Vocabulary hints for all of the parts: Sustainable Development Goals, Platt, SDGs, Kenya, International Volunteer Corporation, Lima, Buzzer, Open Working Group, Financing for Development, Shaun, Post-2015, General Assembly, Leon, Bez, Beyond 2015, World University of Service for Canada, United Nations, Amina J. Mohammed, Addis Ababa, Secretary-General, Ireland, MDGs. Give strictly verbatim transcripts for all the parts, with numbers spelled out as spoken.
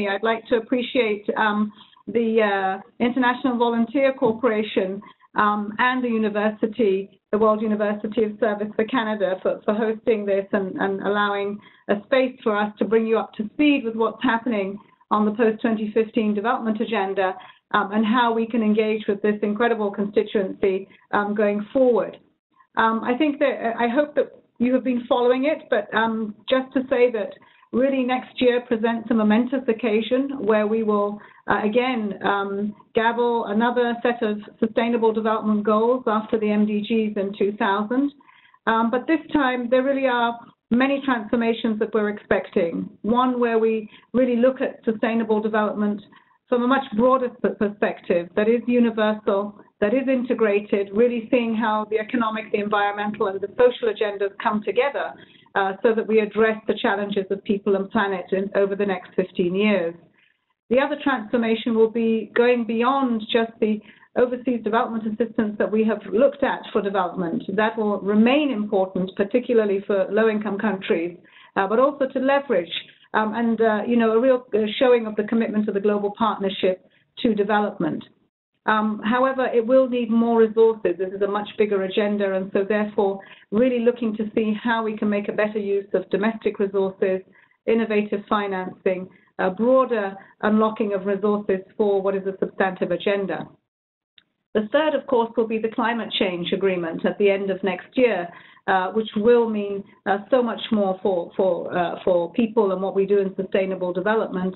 I'd like to appreciate um, the uh, International Volunteer Corporation um, and the university, the World University of Service for Canada, for, for hosting this and, and allowing a space for us to bring you up to speed with what's happening on the post twenty fifteen development agenda um, and how we can engage with this incredible constituency um, going forward. Um, I think that I hope that you have been following it, but um, just to say that really next year presents a momentous occasion where we will uh, again um, gavel another set of Sustainable Development Goals after the M D Gs in two thousand. Um, but this time there really are many transformations that we're expecting. One where we really look at sustainable development from a much broader perspective that is universal, that is integrated, really seeing how the economic, the environmental, and the social agendas come together uh, so that we address the challenges of people and planet in, over the next fifteen years. The other transformation will be going beyond just the overseas development assistance that we have looked at for development. That will remain important, particularly for low-income countries, uh, but also to leverage um, and, uh, you know, a real showing of the commitment of the global partnership to development. Um, however, it will need more resources. This is a much bigger agenda, and so therefore really looking to see how we can make a better use of domestic resources, innovative financing, a broader unlocking of resources for what is a substantive agenda. The third, of course, will be the climate change agreement at the end of next year, uh, which will mean uh, so much more for, for, uh, for people and what we do in sustainable development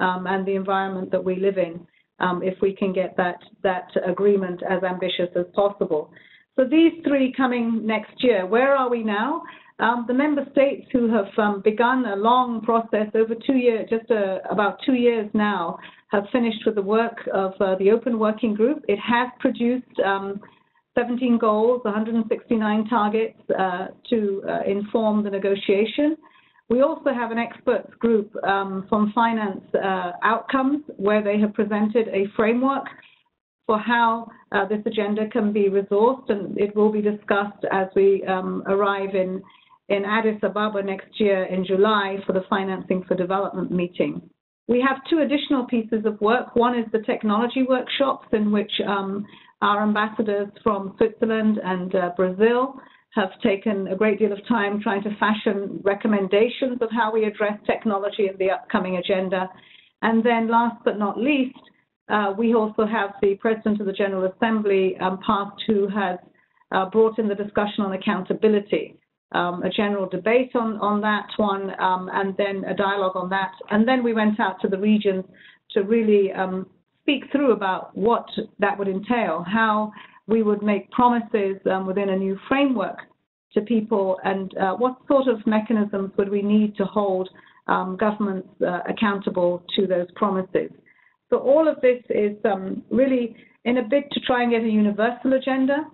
um, and the environment that we live in, um, if we can get that, that agreement as ambitious as possible. So these three coming next year, where are we now? Um, the member states who have um, begun a long process over two years, just uh, about two years now, have finished with the work of uh, the Open Working Group. It has produced um, seventeen goals, one hundred sixty-nine targets uh, to uh, inform the negotiation. We also have an experts group um, from finance uh, outcomes, where they have presented a framework for how uh, this agenda can be resourced, and it will be discussed as we um, arrive in in Addis Ababa next year in July for the Financing for Development meeting. We have two additional pieces of work. One is the technology workshops, in which um, our ambassadors from Switzerland and uh, Brazil have taken a great deal of time trying to fashion recommendations of how we address technology in the upcoming agenda. And then last but not least, uh, we also have the President of the General Assembly um, past, who has uh, brought in the discussion on accountability. Um, a general debate on, on that one, um, and then a dialogue on that. And then we went out to the regions to really um, speak through about what that would entail, how we would make promises um, within a new framework to people, and uh, what sort of mechanisms would we need to hold um, governments uh, accountable to those promises. So all of this is um, really in a bid to try and get a universal agenda,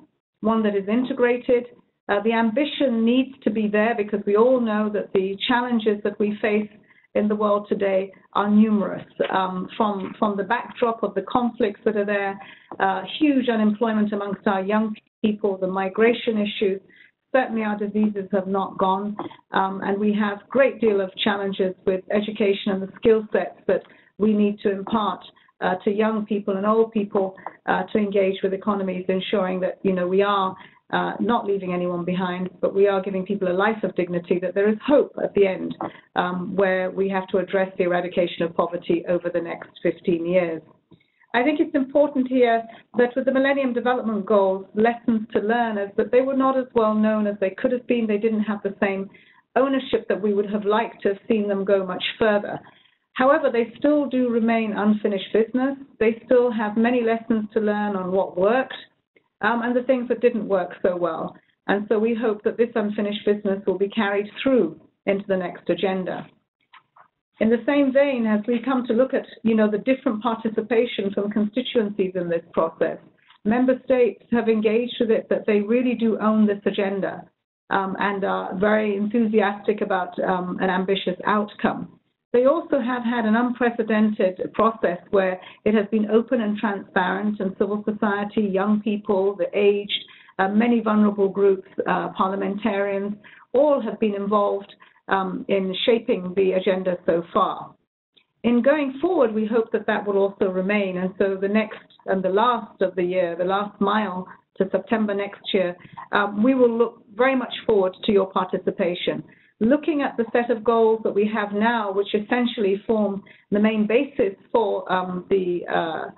one that is integrated. Uh, the ambition needs to be there, because we all know that the challenges that we face in the world today are numerous, um, from, from the backdrop of the conflicts that are there, uh, huge unemployment amongst our young people, the migration issues. Certainly our diseases have not gone, um, and we have a great deal of challenges with education and the skill sets that we need to impart Uh, to young people and old people uh, to engage with economies, ensuring that, you know, we are uh, not leaving anyone behind, but we are giving people a life of dignity, that there is hope at the end, um, where we have to address the eradication of poverty over the next fifteen years. I think it's important here that with the Millennium Development Goals, lessons to learn is that they were not as well known as they could have been. They didn't have the same ownership that we would have liked to have seen them go much further. However, they still do remain unfinished business. They still have many lessons to learn on what worked um, and the things that didn't work so well. And so we hope that this unfinished business will be carried through into the next agenda. In the same vein, as we come to look at, you know, the different participation from constituencies in this process, member states have engaged with it, that they really do own this agenda um, and are very enthusiastic about um, an ambitious outcome. They also have had an unprecedented process where it has been open and transparent, and civil society, young people, the aged, uh, many vulnerable groups, uh, parliamentarians, all have been involved um, in shaping the agenda so far. in going forward, we hope that that will also remain. And so the next and the last of the year, the last mile to September next year, um, we will look very much forward to your participation. Looking at the set of goals that we have now, which essentially form the main basis for um, the uh,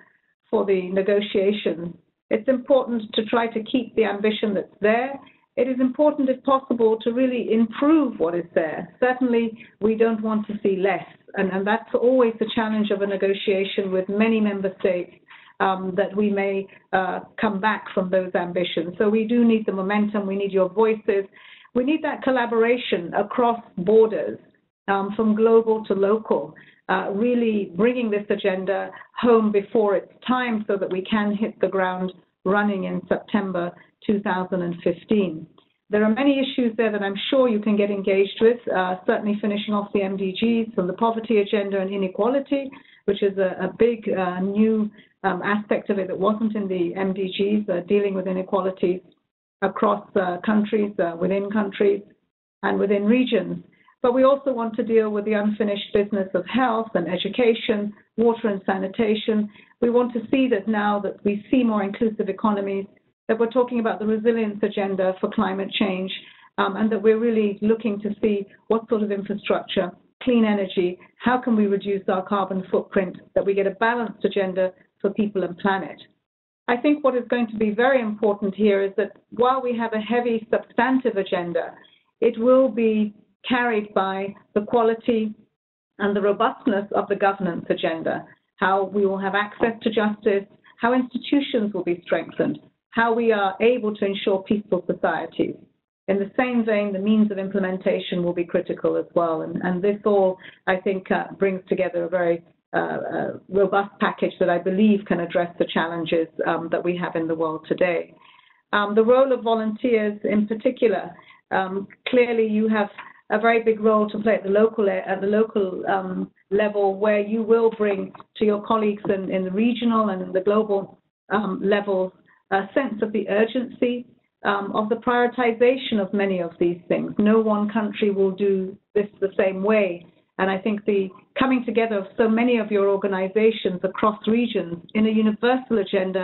for the negotiations, it's important to try to keep the ambition that's there. It is important, if possible, to really improve what is there. Certainly, we don't want to see less, and, and that's always the challenge of a negotiation with many member states, um, that we may uh, come back from those ambitions. So we do need the momentum, we need your voices. We need that collaboration across borders, um, from global to local, uh, really bringing this agenda home before its time so that we can hit the ground running in September two thousand fifteen. There are many issues there that I'm sure you can get engaged with, uh, certainly finishing off the M D Gs from the poverty agenda and inequality, which is a, a big uh, new um, aspect of it that wasn't in the M D Gs, uh, dealing with inequalities across uh, countries, uh, within countries, and within regions. But we also want to deal with the unfinished business of health and education, water and sanitation. We want to see that now that we see more inclusive economies, that we're talking about the resilience agenda for climate change, um, and that we're really looking to see what sort of infrastructure, clean energy, how can we reduce our carbon footprint, that we get a balanced agenda for people and planet. I think what is going to be very important here is that while we have a heavy substantive agenda, it will be carried by the quality and the robustness of the governance agenda, how we will have access to justice, how institutions will be strengthened, how we are able to ensure peaceful societies. In the same vein, the means of implementation will be critical as well. And, and this all, I think, uh, brings together a very Uh, a robust package that I believe can address the challenges um, that we have in the world today. Um, the role of volunteers in particular, um, clearly you have a very big role to play at the local, at the local um, level, where you will bring to your colleagues in, in the regional and the global um, levels a sense of the urgency um, of the prioritization of many of these things. No one country will do this the same way. And I think the coming together of so many of your organizations across regions in a universal agenda,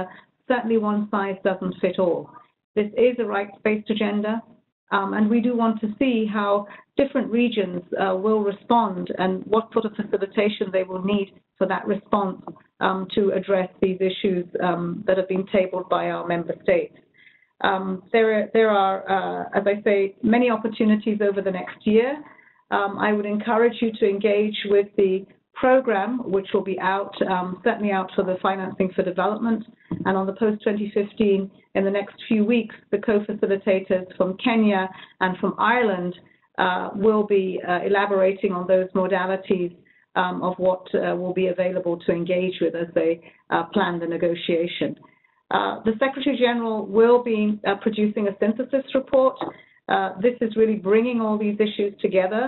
certainly one size doesn't fit all. This is a rights-based agenda, um, and we do want to see how different regions uh, will respond and what sort of facilitation they will need for that response um, to address these issues um, that have been tabled by our member states. Um, there, there are, uh, as I say, many opportunities over the next year. Um, I would encourage you to engage with the program, which will be out, um, certainly out for the Financing for Development, and on the Post twenty fifteen in the next few weeks, the co-facilitators from Kenya and from Ireland uh, will be uh, elaborating on those modalities um, of what uh, will be available to engage with as they uh, plan the negotiation. Uh, the Secretary-General will be uh, producing a synthesis report. Uh, this is really bringing all these issues together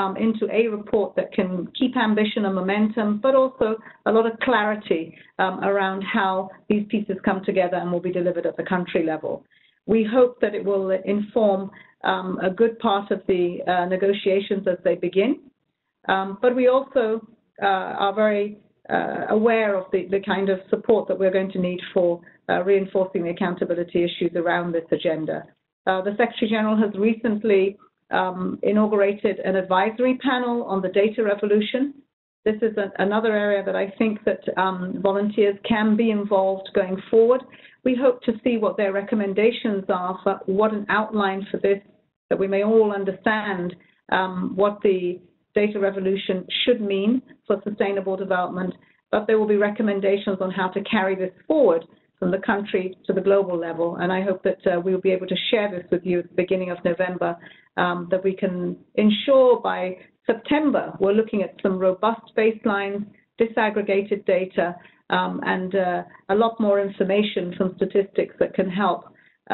um, into a report that can keep ambition and momentum, but also a lot of clarity um, around how these pieces come together and will be delivered at the country level. We hope that it will inform um, a good part of the uh, negotiations as they begin, um, but we also uh, are very uh, aware of the, the kind of support that we're going to need for uh, reinforcing the accountability issues around this agenda. Uh, the Secretary-General has recently um, inaugurated an advisory panel on the data revolution. This is a, another area that I think that um, volunteers can be involved going forward. We hope to see what their recommendations are, for what an outline for this, that we may all understand um, what the data revolution should mean for sustainable development, but there will be recommendations on how to carry this forward from the country to the global level, and I hope that uh, we'll be able to share this with you at the beginning of November, um, that we can ensure by September we're looking at some robust baselines, disaggregated data, um, and uh, a lot more information from statistics that can help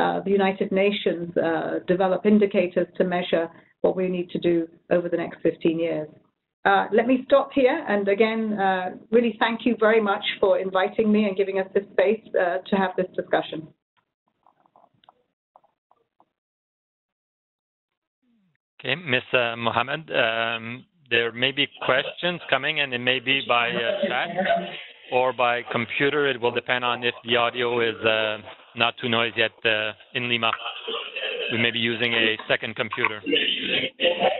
uh, the United Nations uh, develop indicators to measure what we need to do over the next fifteen years. Uh, let me stop here, and again, uh, really thank you very much for inviting me and giving us this space uh, to have this discussion. Okay, Miz Mohammed, um, there may be questions coming, and it may be by uh, chat or by computer. It will depend on if the audio is uh, not too noisy at uh, in Lima. We may be using a second computer.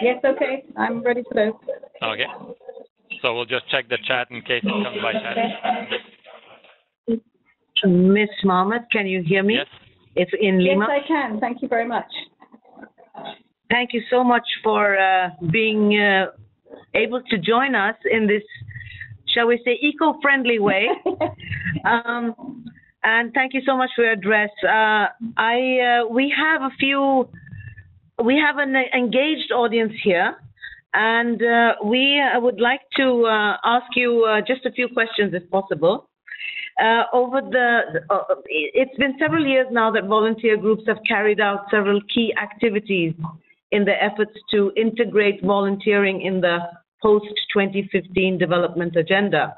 Yes, okay. I'm ready for this. Okay. So we'll just check the chat in case it comes by chat. Miz Mohammed, can you hear me? Yes. It's in Lima. Yes, I can. Thank you very much. Thank you so much for uh, being uh, able to join us in this, shall we say, eco-friendly way. um, and thank you so much for your address. Uh, I, uh, we have a few, we have an engaged audience here. And uh, we uh, would like to uh, ask you uh, just a few questions, if possible. Uh, over the, uh, it's been several years now that volunteer groups have carried out several key activities in their efforts to integrate volunteering in the post twenty fifteen development agenda.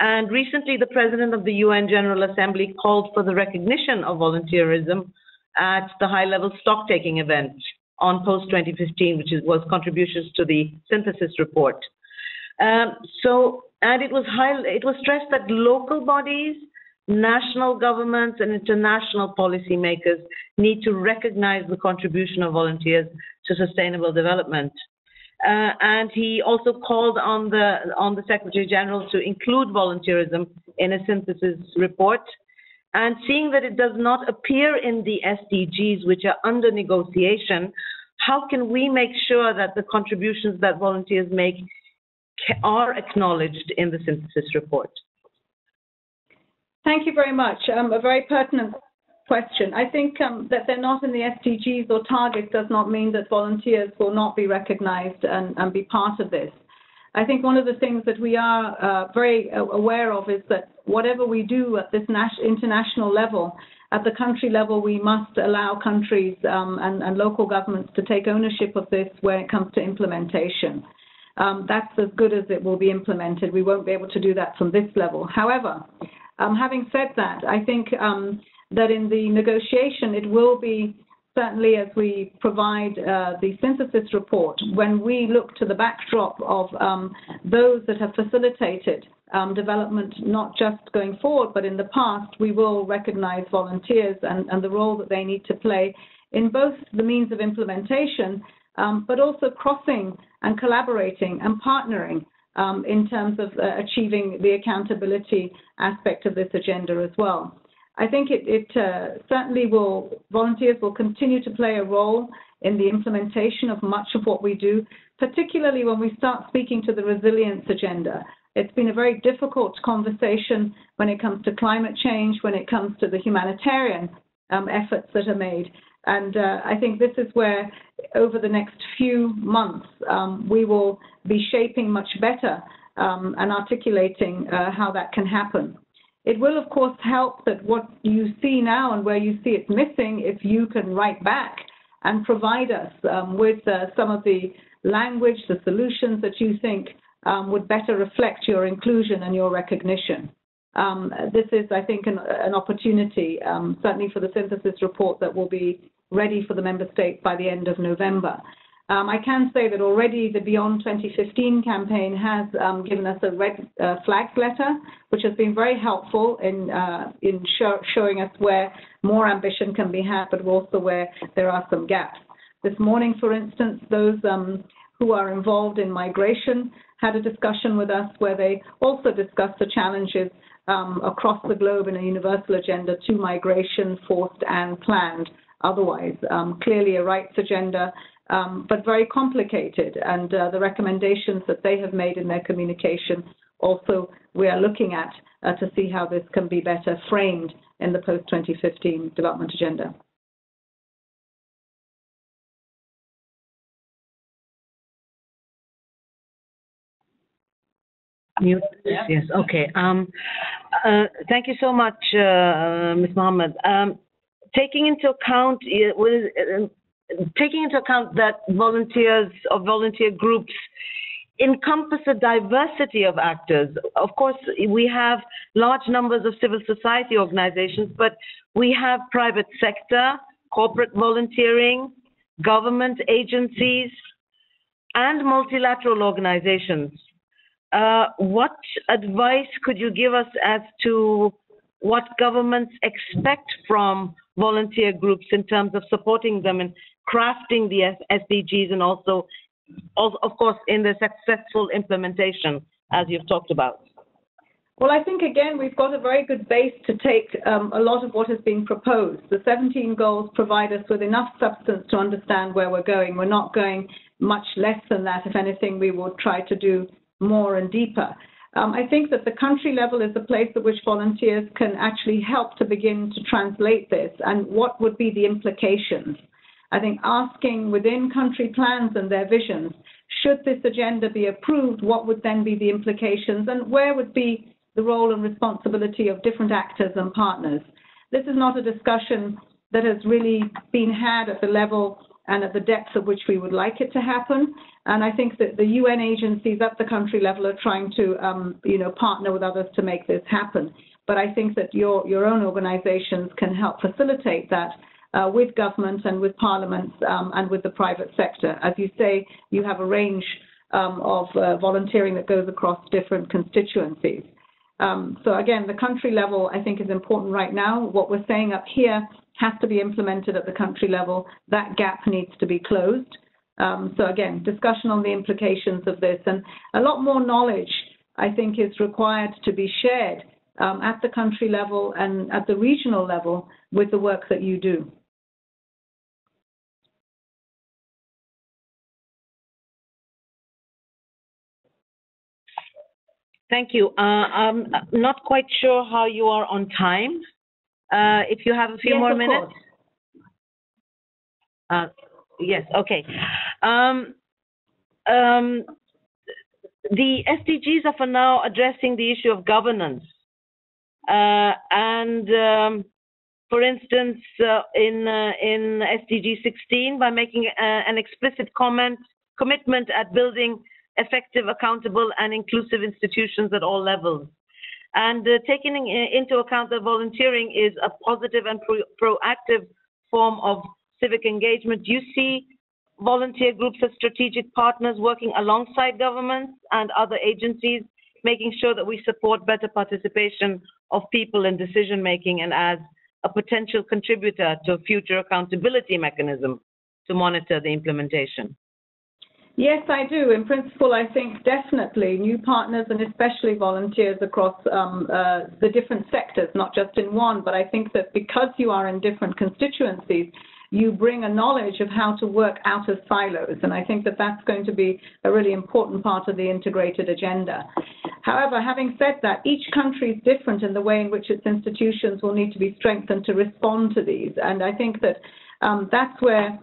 And recently, the President of the U N General Assembly called for the recognition of volunteerism at the high-level stock-taking event on post twenty fifteen, which is, was contributions to the synthesis report. Um, so, and it was, high, it was stressed that local bodies, national governments, and international policymakers need to recognize the contribution of volunteers to sustainable development. Uh, and he also called on the, on the Secretary-General to include volunteerism in a synthesis report. And seeing that it does not appear in the S D Gs, which are under negotiation, how can we make sure that the contributions that volunteers make are acknowledged in the synthesis report? Thank you very much. Um, a very pertinent question. I think um, that they're not in the S D Gs or targets does not mean that volunteers will not be recognized and, and be part of this. I think one of the things that we are uh, very aware of is that whatever we do at this international level, at the country level, we must allow countries um, and, and local governments to take ownership of this when it comes to implementation. Um, that's as good as it will be implemented. We won't be able to do that from this level. However, um, having said that, I think um, that in the negotiation, it will be certainly, as we provide uh, the synthesis report, when we look to the backdrop of um, those that have facilitated um, development, not just going forward, but in the past, we will recognize volunteers and, and the role that they need to play in both the means of implementation, um, but also crossing and collaborating and partnering um, in terms of uh, achieving the accountability aspect of this agenda as well. I think it, it uh, certainly will, volunteers will continue to play a role in the implementation of much of what we do, particularly when we start speaking to the resilience agenda. It's been a very difficult conversation when it comes to climate change, when it comes to the humanitarian um, efforts that are made. And uh, I think this is where, over the next few months, um, we will be shaping much better um, and articulating uh, how that can happen. It will, of course, help that what you see now and where you see it's missing, if you can write back and provide us um, with uh, some of the language, the solutions that you think um, would better reflect your inclusion and your recognition. Um, this is, I think, an, an opportunity, um, certainly for the synthesis report that will be ready for the member state by the end of November. Um, I can say that already the Beyond twenty fifteen campaign has um, given us a red uh, flag letter, which has been very helpful in, uh, in show, showing us where more ambition can be had, but also where there are some gaps. This morning, for instance, those um, who are involved in migration had a discussion with us where they also discussed the challenges um, across the globe in a universal agenda to migration, forced and planned otherwise. Um, clearly a rights agenda, Um, but very complicated, and uh, the recommendations that they have made in their communication also we are looking at uh, to see how this can be better framed in the post twenty fifteen development agenda. Mute. Yes, okay. Um, uh, thank you so much, uh, Miz Mohammed. Um, taking into account uh, what is, uh, Taking into account that volunteers or volunteer groups encompass a diversity of actors. Of course, we have large numbers of civil society organizations, but we have private sector, corporate volunteering, government agencies, and multilateral organizations. Uh, what advice could you give us as to what governments expect from volunteer groups in terms of supporting them and crafting the S D Gs and also, of course, in the successful implementation, as you've talked about? Well, I think, again, we've got a very good base to take um, a lot of what has been proposed. The seventeen goals provide us with enough substance to understand where we're going. We're not going much less than that. If anything, we will try to do more and deeper. Um, I think that the country level is the place at which volunteers can actually help to begin to translate this, and what would be the implications. I think asking within country plans and their visions, should this agenda be approved, what would then be the implications, and where would be the role and responsibility of different actors and partners. This is not a discussion that has really been had at the level and at the depth at which we would like it to happen. And I think that the U N agencies at the country level are trying to, um, you know, partner with others to make this happen. But I think that your, your own organizations can help facilitate that uh, with government and with parliaments um, and with the private sector. As you say, you have a range um, of uh, volunteering that goes across different constituencies. Um, so again, the country level, I think, is important right now. What we're saying up here has to be implemented at the country level. That gap needs to be closed. Um, so again, discussion on the implications of this, and a lot more knowledge, I think, is required to be shared um, at the country level and at the regional level with the work that you do. Thank you. Uh, I'm not quite sure how you are on time. Uh, if you have a few yes, more minutes. Uh, yes, okay. Um, um, the S D Gs are for now addressing the issue of governance. Uh, and um, for instance, uh, in, uh, in S D G sixteen, by making uh, an explicit comment, commitment at building effective, accountable, and inclusive institutions at all levels. And uh, taking in, into account that volunteering is a positive and pro proactive form of civic engagement, do you see volunteer groups as strategic partners working alongside governments and other agencies, making sure that we support better participation of people in decision-making and as a potential contributor to a future accountability mechanism to monitor the implementation? Yes, I do. In principle, I think definitely new partners and especially volunteers across um, uh, the different sectors, not just in one, but I think that because you are in different constituencies, you bring a knowledge of how to work out of silos, and I think that that's going to be a really important part of the integrated agenda. However, having said that, each country is different in the way in which its institutions will need to be strengthened to respond to these, and I think that um, that's where,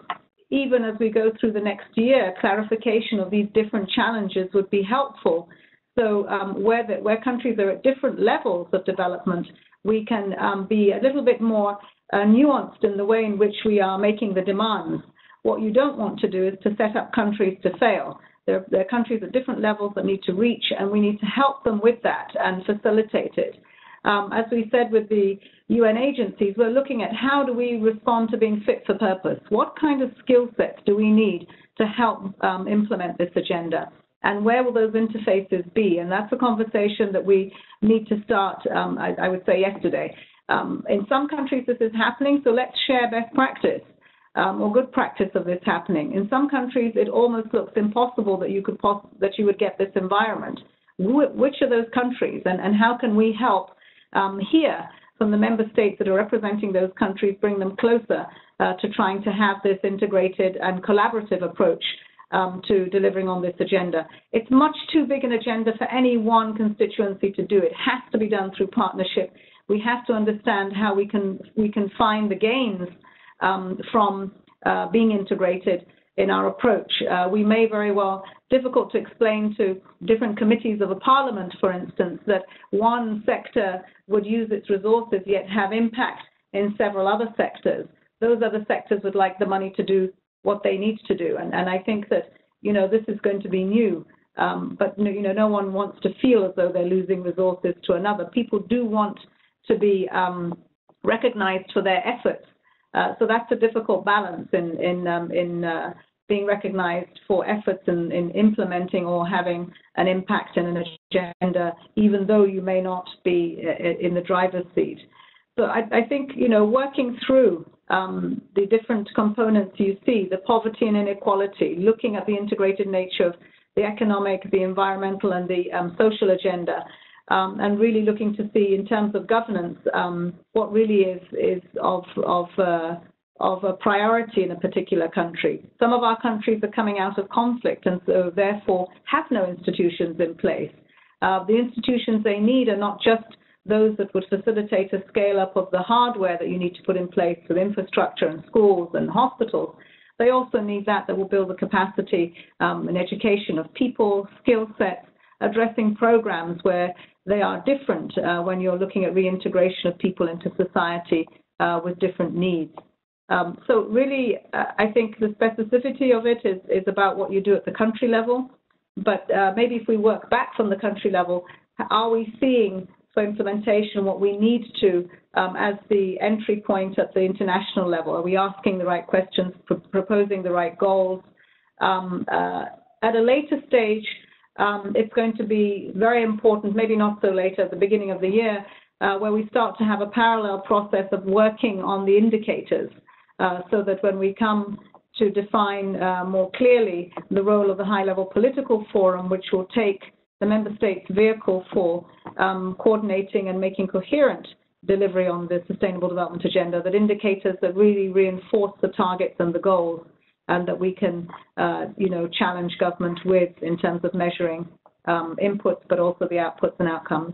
even as we go through the next year, clarification of these different challenges would be helpful. So um, where, the, where countries are at different levels of development, we can um, be a little bit more uh, nuanced in the way in which we are making the demands. What you don't want to do is to set up countries to fail. There, there are countries at different levels that need to reach, and we need to help them with that and facilitate it. Um, as we said with the U N agencies, we're looking at how do we respond to being fit for purpose? What kind of skill sets do we need to help um, implement this agenda? And where will those interfaces be? And that's a conversation that we need to start, um, I, I would say, yesterday. Um, in some countries this is happening, so let's share best practice um, or good practice of this happening. In some countries it almost looks impossible that you, could poss- that you would get this environment. Wh- which are those countries, and, and how can we help Um, here from the member states that are representing those countries, bring them closer uh, to trying to have this integrated and collaborative approach um, to delivering on this agenda. It's much too big an agenda for any one constituency to do. It has to be done through partnership. We have to understand how we can, we can find the gains um, from uh, being integrated in our approach. Uh, we may very well, difficult to explain to different committees of a parliament, for instance, that one sector would use its resources yet have impact in several other sectors. Those other sectors would like the money to do what they need to do. And, and I think that, you know, this is going to be new, um, but, you know, no one wants to feel as though they're losing resources to another. People do want to be um, recognized for their efforts. Uh, so that's a difficult balance in in um, in uh, being recognized for efforts in, in implementing or having an impact in an agenda, even though you may not be in the driver's seat. So I, I think, you know, working through um, the different components you see, the poverty and inequality, looking at the integrated nature of the economic, the environmental, and the um, social agenda, um, and really looking to see in terms of governance um, what really is, is of, of uh, of a priority in a particular country. Some of our countries are coming out of conflict and so therefore have no institutions in place. Uh, the institutions they need are not just those that would facilitate a scale-up of the hardware that you need to put in place with infrastructure and schools and hospitals. They also need that that will build the capacity um, and education of people, skill sets, addressing programs where they are different uh, when you're looking at reintegration of people into society uh, with different needs. Um, so really, uh, I think the specificity of it is, is about what you do at the country level. But uh, maybe if we work back from the country level, are we seeing for implementation what we need to um, as the entry point at the international level? Are we asking the right questions, pr proposing the right goals? Um, uh, at a later stage, um, it's going to be very important, maybe not so later, at the beginning of the year, uh, where we start to have a parallel process of working on the indicators. Uh, so that when we come to define uh, more clearly the role of the high-level political forum, which will take the member states' vehicle for um, coordinating and making coherent delivery on the Sustainable Development Agenda, that indicators that really reinforce the targets and the goals, and that we can, uh, you know, challenge government with in terms of measuring um, inputs, but also the outputs and outcomes.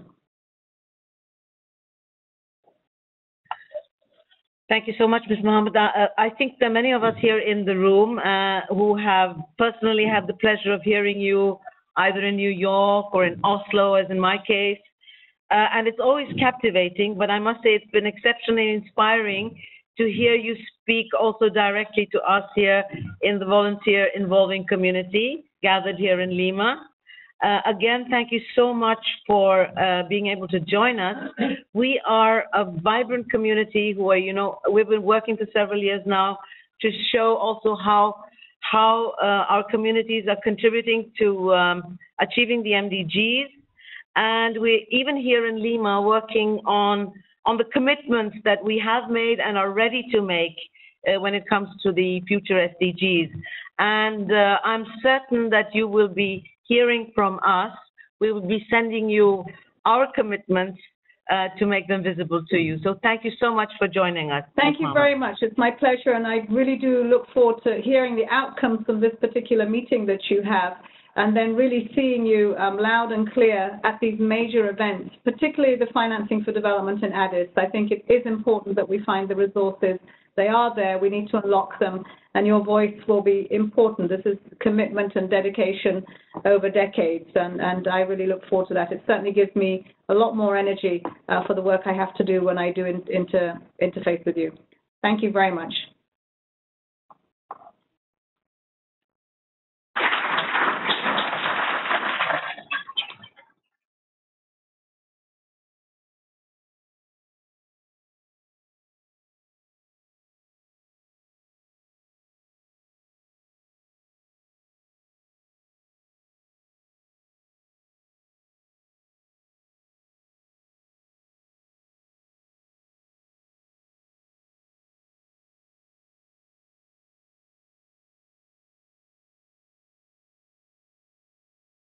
Thank you so much, Miz Mohammed. Uh, I think that many of us here in the room uh, who have personally had the pleasure of hearing you either in New York or in Oslo, as in my case, uh, and it's always captivating, but I must say it's been exceptionally inspiring to hear you speak also directly to us here in the volunteer involving community gathered here in Lima. Uh, again, thank you so much for uh, being able to join us. We are a vibrant community who are, you know, we've been working for several years now to show also how how uh, our communities are contributing to um, achieving the M D Gs, and we're even here in Lima working on on the commitments that we have made and are ready to make uh, when it comes to the future S D Gs. And uh, I'm certain that you will be hearing from us. We will be sending you our commitments uh, to make them visible to you. So thank you so much for joining us. Thank you very much. It's my pleasure, and I really do look forward to hearing the outcomes from this particular meeting that you have, and then really seeing you um, loud and clear at these major events, particularly the Financing for Development in Addis. I think it is important that we find the resources. They are there. We need to unlock them, and your voice will be important. This is commitment and dedication over decades, and, and I really look forward to that. It certainly gives me a lot more energy uh, for the work I have to do when I do in, inter, interface with you. Thank you very much.